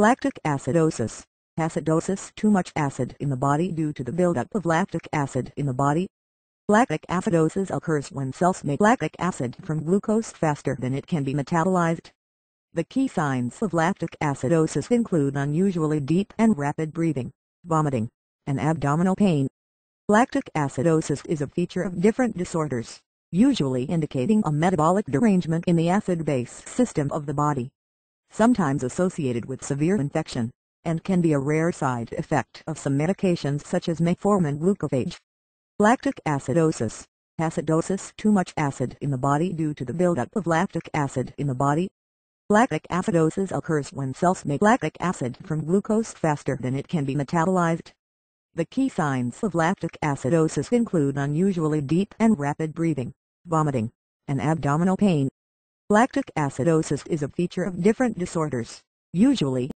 Lactic acidosis. Acidosis: too much acid in the body due to the buildup of lactic acid in the body. Lactic acidosis occurs when cells make lactic acid from glucose faster than it can be metabolized. The key signs of lactic acidosis include unusually deep and rapid breathing, vomiting, and abdominal pain. Lactic acidosis is a feature of different disorders, usually indicating a metabolic derangement in the acid-base system of the body, sometimes associated with severe infection, and can be a rare side effect of some medications such as metformin glucophage. Lactic acidosis. Acidosis: too much acid in the body due to the buildup of lactic acid in the body. Lactic acidosis occurs when cells make lactic acid from glucose faster than it can be metabolized. The key signs of lactic acidosis include unusually deep and rapid breathing, vomiting, and abdominal pain. Lactic acidosis is a feature of different disorders, usually